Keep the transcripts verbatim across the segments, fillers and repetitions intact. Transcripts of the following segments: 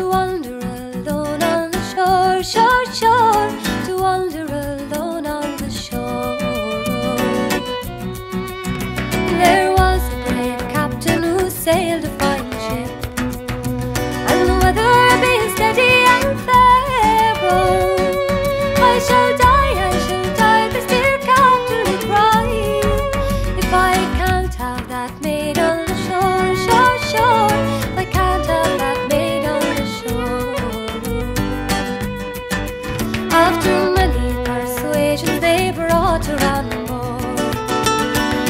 to wander alone on the shore, shore, shore, to wander alone on the shore. There was a brave captain who sailed a fine ship, and the weather being steady and fair, oh, I shall die, I shall die, this dear captain will cry, if I can't have that maid on the shore, shore, shore, if I can't have that maid on the shore. After many persuasions they brought her on board,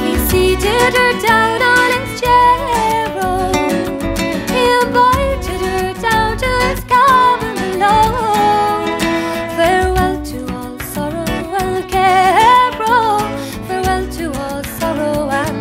he seated her down on his chair, oh, he invited her down to his cabin alone. Farewell to all sorrow and care, oh, farewell to all sorrow and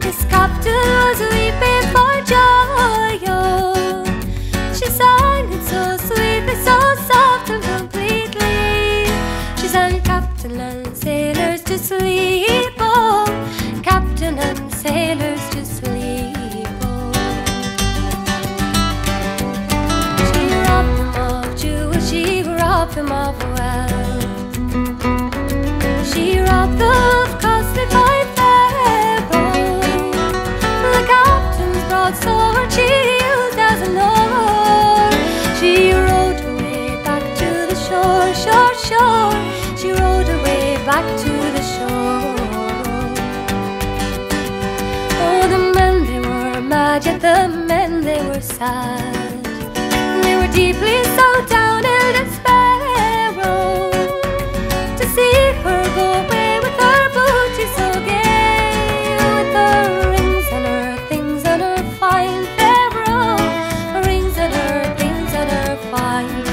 this captain was weeping for joy, oh. She sang it so sweetly, so soft and completely. She sang captain and sailors to sleep, oh, captain and sailors to sleep, oh. She robbed him of jewels, she robbed him of well. She robbed the shore, shore, she rode away back to the shore. Oh, the men they were mad, yet the men they were sad. They were deeply so down in despair, oh, to see her go away with her booty so gay, with her rings and her things and her fine fair, oh, her rings and her things and her fine fair.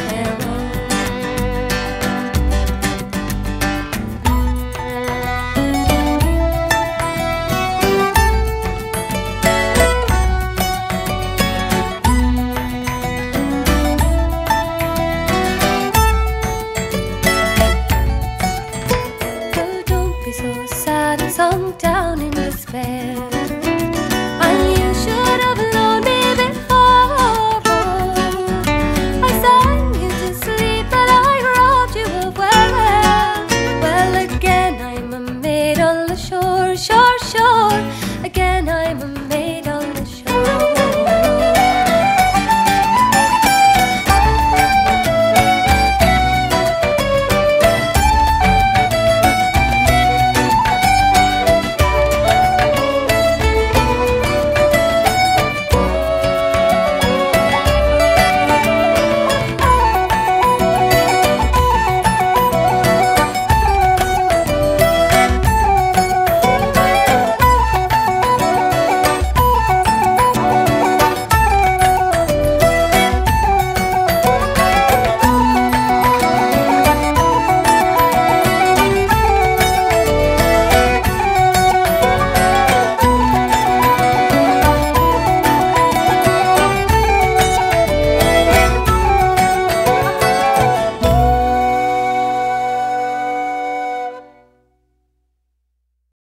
Sunk down in despair, and you should have known me before, oh. I sang you to sleep and I robbed you of well. Well, again I'm a maid on the shore, shore, shore. Again I'm a